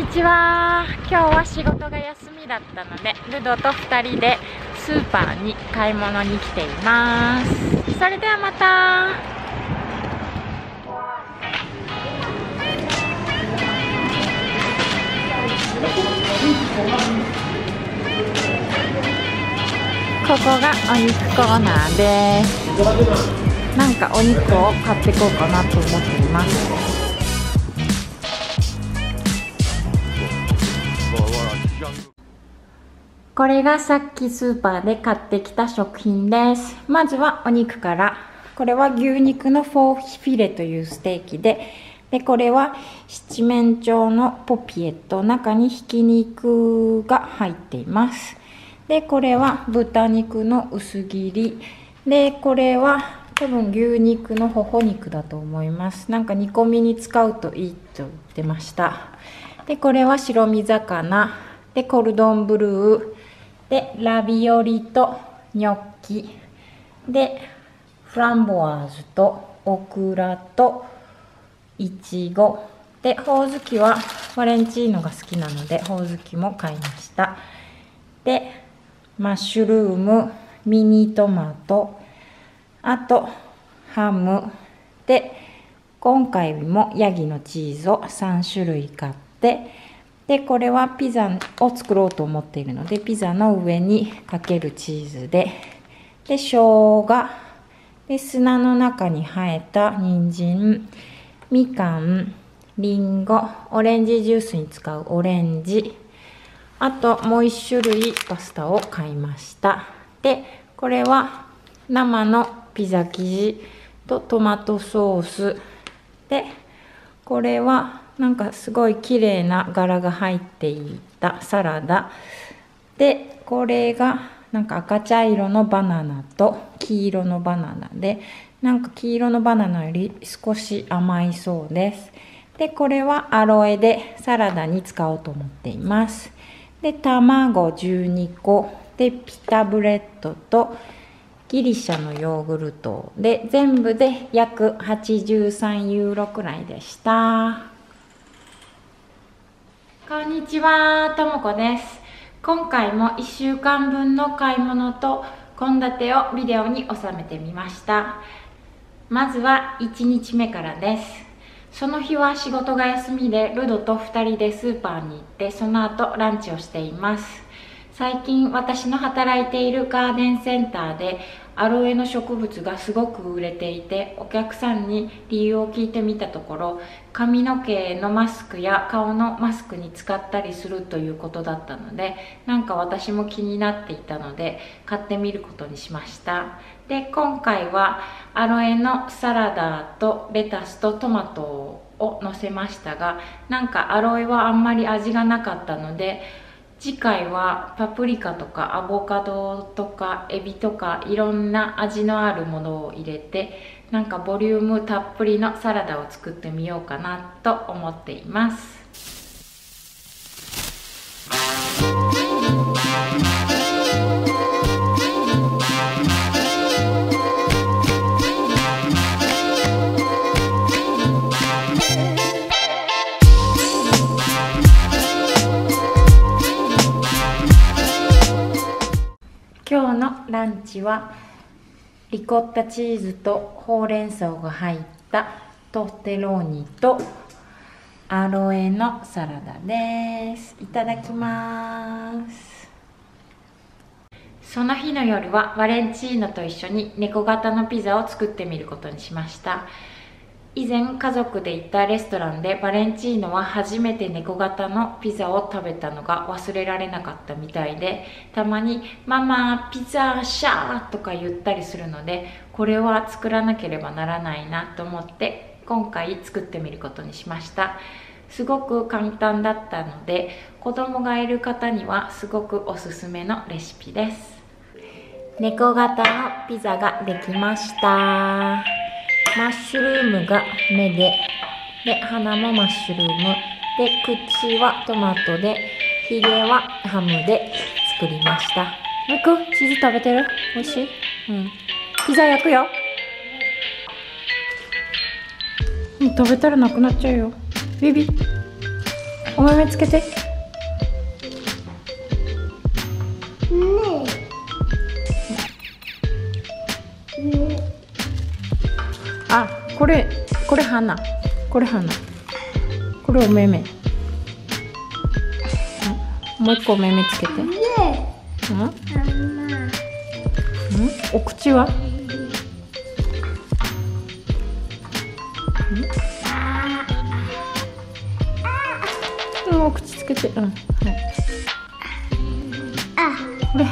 にちは。今日は仕事が休みだったのでルドと2人でスーパーに買い物に来ています。それではまた。ここがお肉コーナーです。なんかお肉を買ってこうかなと思っています。これがさっきスーパーで買ってきた食品です。まずはお肉から。これは牛肉のフォーフィレというステーキで、これは七面鳥のポピエット、中にひき肉が入っています。でこれは豚肉の薄切りで、これは多分牛肉のほほ肉だと思います。なんか煮込みに使うといいと言ってました。でこれは白身魚で、コルドンブルーで、ラビオリとニョッキで、フランボワーズとオクラといちごで、ほおずきはバレンチーノが好きなのでほおずきも買いました。でマッシュルーム、ミニトマト、あとハムで、今回もヤギのチーズを3種類買って、でこれはピザを作ろうと思っているのでピザの上にかけるチーズで生姜で、砂の中に生えた人参、みかん、りんご、オレンジジュースに使うオレンジ、あともう1種類パスタを買いました。でこれは生のピザ生地とトマトソースで、これはなんかすごい綺麗な柄が入っていたサラダで、これがなんか赤茶色のバナナと黄色のバナナで、なんか黄色のバナナより少し甘いそうです。で、これはアロエでサラダに使おうと思っています。で、卵12個で、ピタブレッドとギリシャのヨーグルトで、全部で約83ユーロくらいでした。こんにちは、ともこです。今回も1週間分の買い物と献立をビデオに収めてみました。まずは1日目からです。その日は仕事が休みでルドと2人でスーパーに行って、その後ランチをしています。最近私の働いているガーデンセンターでアロエの植物がすごく売れていて、お客さんに理由を聞いてみたところ、髪の毛のマスクや顔のマスクに使ったりするということだったので、なんか私も気になっていたので買ってみることにしました。で今回はアロエのサラダとレタスとトマトをのせましたが、なんかアロエはあんまり味がなかったので、次回はパプリカとかアボカドとかエビとかいろんな味のあるものを入れて、なんかボリュームたっぷりのサラダを作ってみようかなと思っています。今日のランチはリコッタチーズとほうれん草が入ったトッテローニとアロエのサラダです。いただきます。その日の夜はバレンチーノと一緒に猫型のピザを作ってみることにしました。以前家族で行ったレストランでバレンチーノは初めて猫型のピザを食べたのが忘れられなかったみたいで、たまに「ママピザシャー」とか言ったりするので、これは作らなければならないなと思って今回作ってみることにしました。すごく簡単だったので子供がいる方にはすごくおすすめのレシピです。猫型のピザができました。マッシュルームが目で鼻もマッシュルームで、口はトマトで、ひげはハムで作りました。むくんチーズ食べてる？おいしい？うん。ピザ焼くよ。食べたらなくなっちゃうよ。ビビ。お豆つけて。ねえ。あ、これ花。これ花。これおめめ。もう一個おめめつけて。ねえ。お口は？口つけて、はい。これ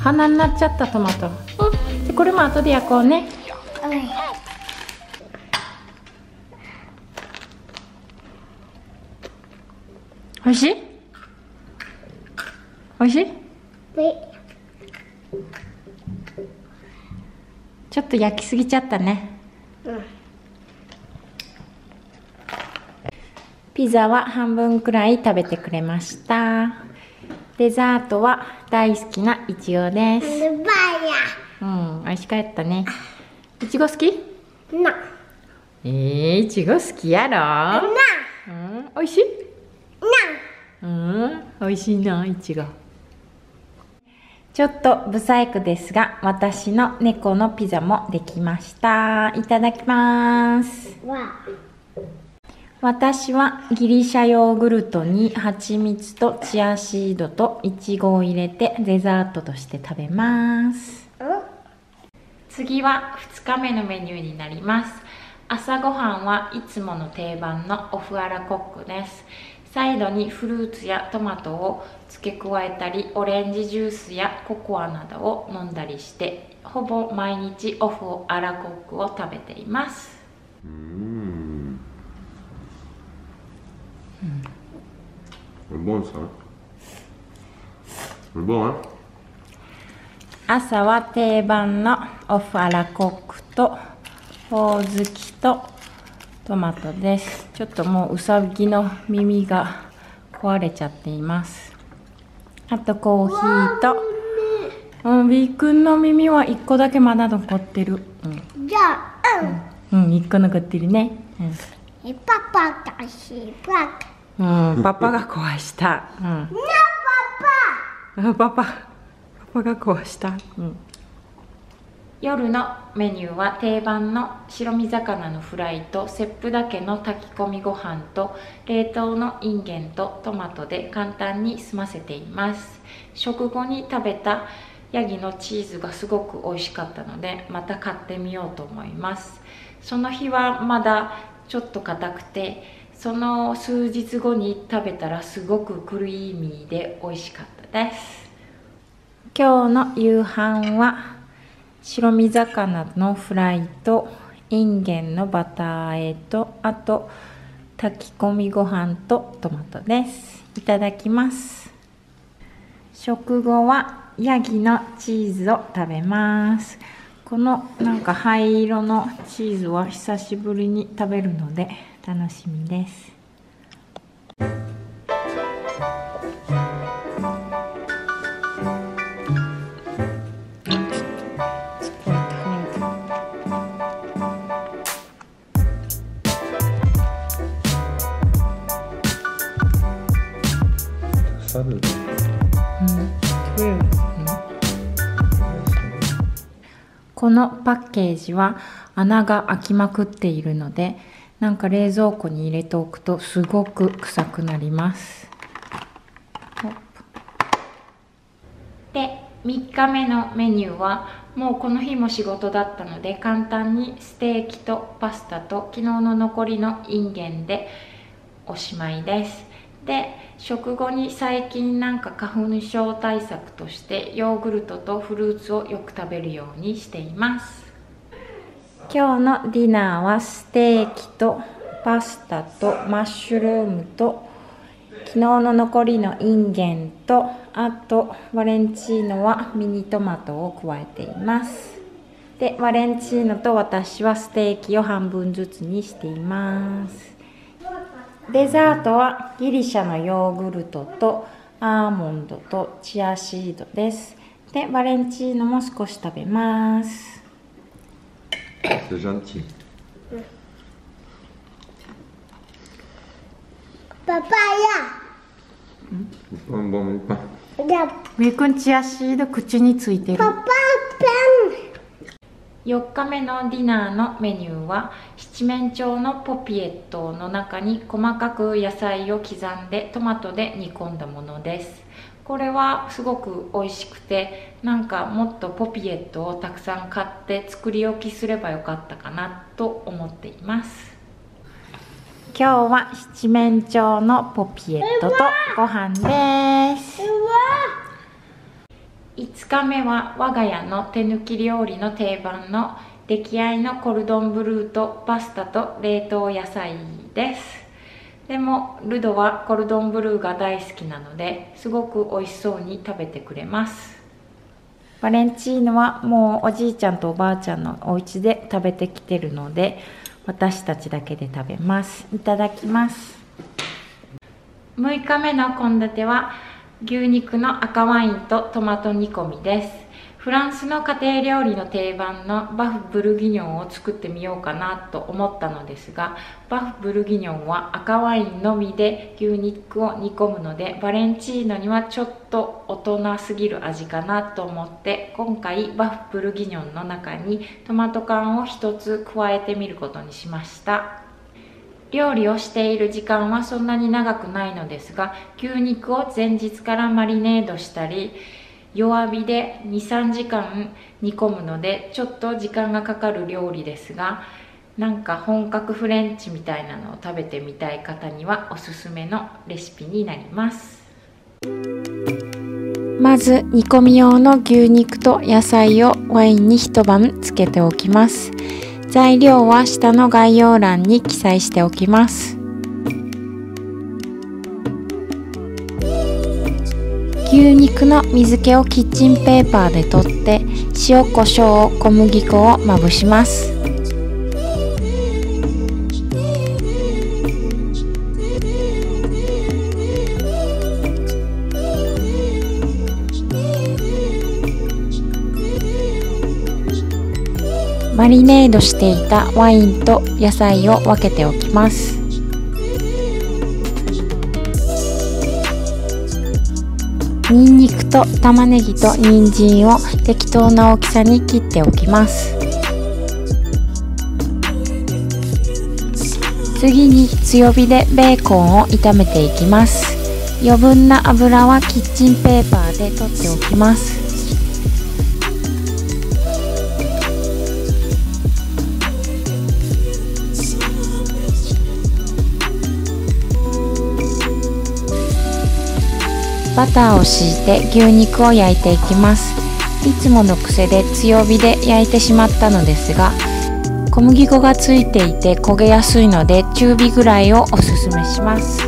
鼻になっちゃったトマト。でこれも後で焼こうね。おいしい？おいしい？ちょっと焼きすぎちゃったね。ピザは半分くらい食べてくれました。デザートは大好きないちごです。美味しかったね。いちご好き？な。いちご好きやろ？な。おいしい？な。おいしいな、いちご。ちょっと不細工ですが、私の猫のピザもできました。いただきます。私はギリシャヨーグルトに蜂蜜とチアシードとイチゴを入れてデザートとして食べます。次は2日目のメニューになります。朝ごはんはいつもの定番のオフアラコックです。サイドにフルーツやトマトを付け加えたり、オレンジジュースやココアなどを飲んだりして、ほぼ毎日オフアラコックを食べています。朝は定番のオフアラコックとほおずきとトマトです。ちょっともううさぎの耳が壊れちゃっています。あとコーヒーと、びーくんの耳は1個だけまだ残ってる。じゃあ、1個残ってるね。パパが壊した。なパパ。パパが壊した。夜のメニューは定番の白身魚のフライと切符だけの炊き込みご飯と冷凍のインゲンとトマトで簡単に済ませています。食後に食べたヤギのチーズがすごく美味しかったので、また買ってみようと思います。その日はまだちょっと硬くて。その数日後に食べたらすごくクリーミーで美味しかったです。今日の夕飯は白身魚のフライとインゲンのバター和えと、あと炊き込みご飯とトマトです。いただきます。食後はヤギのチーズを食べます。このなんか灰色のチーズは久しぶりに食べるので楽しみです。このパッケージは穴が開きまくっているので、なんか冷蔵庫に入れておくとすごく臭くなります。で、3日目のメニューはもうこの日も仕事だったので、簡単にステーキとパスタと昨日の残りのインゲンでおしまいです。で、食後に最近なんか花粉症対策としてヨーグルトとフルーツをよく食べるようにしています。今日のディナーはステーキとパスタとマッシュルームと昨日の残りのインゲンと、あとワレンチーノはミニトマトを加えています。で、ワレンチーノと私はステーキを半分ずつにしています。デザートはギリシャのヨーグルトとアーモンドとチアシードです。で、ワレンチーノも少し食べます。パパや。みくんち足の口についてる。4日目のディナーのメニューは七面鳥のポピエットの中に細かく野菜を刻んでトマトで煮込んだものです。これはすごく美味しくて、なんかもっとポピエットをたくさん買って作り置きすればよかったかなと思っています。今日は七面鳥のポピエットとご飯です。5日目は我が家の手抜き料理の定番の出来合いのコルドンブルーとパスタと冷凍野菜です。でもルドはコルドンブルーが大好きなので、すごく美味しそうに食べてくれます。バレンチーノはもうおじいちゃんとおばあちゃんのお家で食べてきてるので、私たちだけで食べます。いただきます。6日目の献立は牛肉の赤ワインとトマト煮込みです。フランスの家庭料理の定番のバフ・ブルギニョンを作ってみようかなと思ったのですが、バフ・ブルギニョンは赤ワインのみで牛肉を煮込むので、バレンチーノにはちょっと大人すぎる味かなと思って、今回バフ・ブルギニョンの中にトマト缶を1つ加えてみることにしました。料理をしている時間はそんなに長くないのですが、牛肉を前日からマリネードしたり弱火で 2,3 時間煮込むので、ちょっと時間がかかる料理ですが、なんか本格フレンチみたいなのを食べてみたい方にはおすすめのレシピになります。まず煮込み用の牛肉と野菜をワインに一晩漬けておきます。材料は下の概要欄に記載しておきます。牛肉の水気をキッチンペーパーで取って、塩コショウ、小麦粉をまぶします。マリネードしていたワインと野菜を分けておきます。ニンニクと玉ねぎと人参を適当な大きさに切っておきます。次に強火でベーコンを炒めていきます。余分な油はキッチンペーパーで取っておきます。バターを敷いて牛肉を焼いていきます。いつもの癖で強火で焼いてしまったのですが、小麦粉がついていて焦げやすいので中火ぐらいをおすすめします。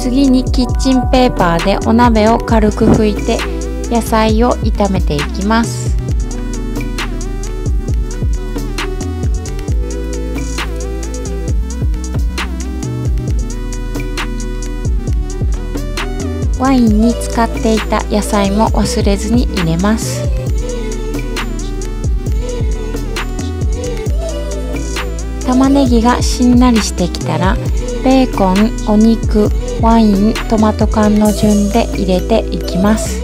次にキッチンペーパーでお鍋を軽く拭いて野菜を炒めていきます。ワインに使っていた野菜も忘れずに入れます。玉ねぎがしんなりしてきたら、ベーコン、お肉、ワイン、トマト缶の順で入れていきます。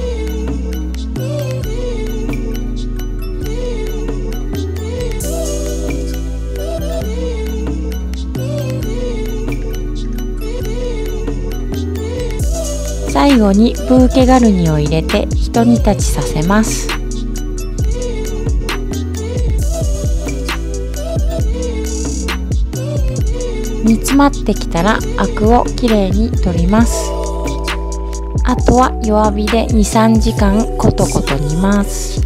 最後にブーケガルニを入れてひと煮立ちさせます。煮詰まってきたらアクをきれいに取ります。あとは弱火で 2,3 時間コトコト煮ます。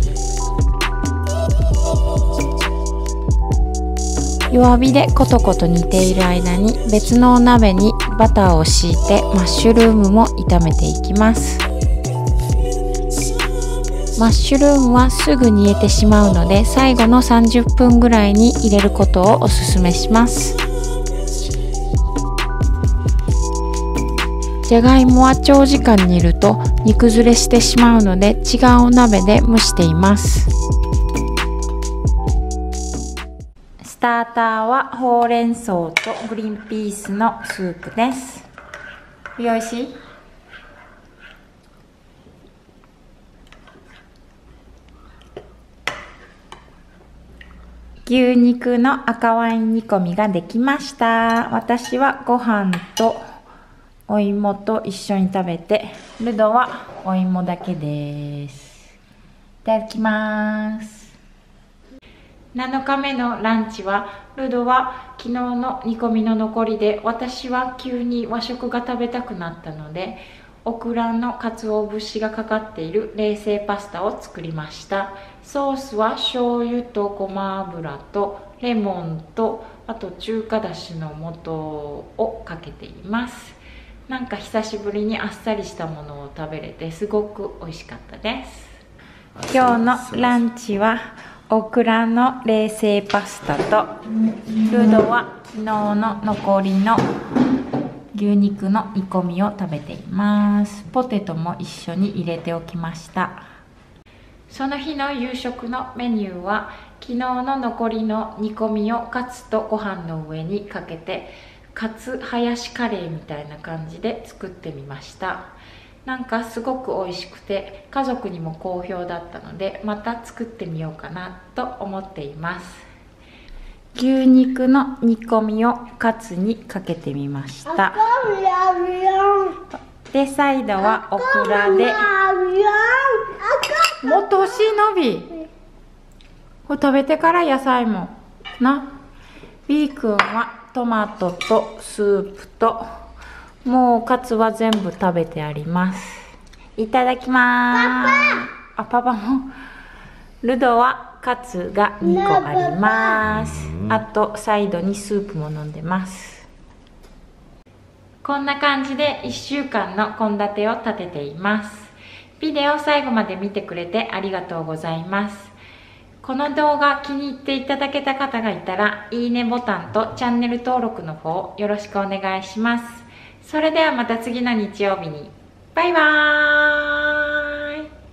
弱火でコトコト煮ている間に、別のお鍋にバターを敷いてマッシュルームも炒めていきます。マッシュルームはすぐ煮えてしまうので、最後の30分ぐらいに入れることをおすすめします。じゃがいもは長時間煮ると煮崩れしてしまうので違うお鍋で蒸しています。スターターはほうれん草とグリンピースのスープです。美味しい？牛肉の赤ワイン煮込みができました。私はご飯とお芋と一緒に食べて、ルドはお芋だけです。いただきます。7日目のランチは、ルドは昨日の煮込みの残りで、私は急に和食が食べたくなったので、オクラの鰹節がかかっている冷製パスタを作りました。ソースは醤油とごま油とレモンと、あと中華だしの素をかけています。なんか久しぶりにあっさりしたものを食べれて、すごく美味しかったです。今日のランチはオクラの冷製パスタと、ルドは昨日の残りの牛肉の煮込みを食べています。ポテトも一緒に入れておきました。その日の夕食のメニューは、昨日の残りの煮込みをカツとご飯の上にかけて、カツハヤシカレーみたいな感じで作ってみました。なんかすごく美味しくて、家族にも好評だったので、また作ってみようかなと思っています。牛肉の煮込みをカツにかけてみました。で、サイドはオクラで、もっと欲しいのび、これ食べてから野菜もな。 B 君はトマトとスープと、もうカツは全部食べてあります。いただきます。パパも。ルドはカツが2個あります。あとサイドにスープも飲んでます。こんな感じで1週間の献立を立てています。ビデオ最後まで見てくれてありがとうございます。この動画気に入っていただけた方がいたら、いいねボタンとチャンネル登録の方よろしくお願いします。それではまた次の日曜日に。バイバーイ。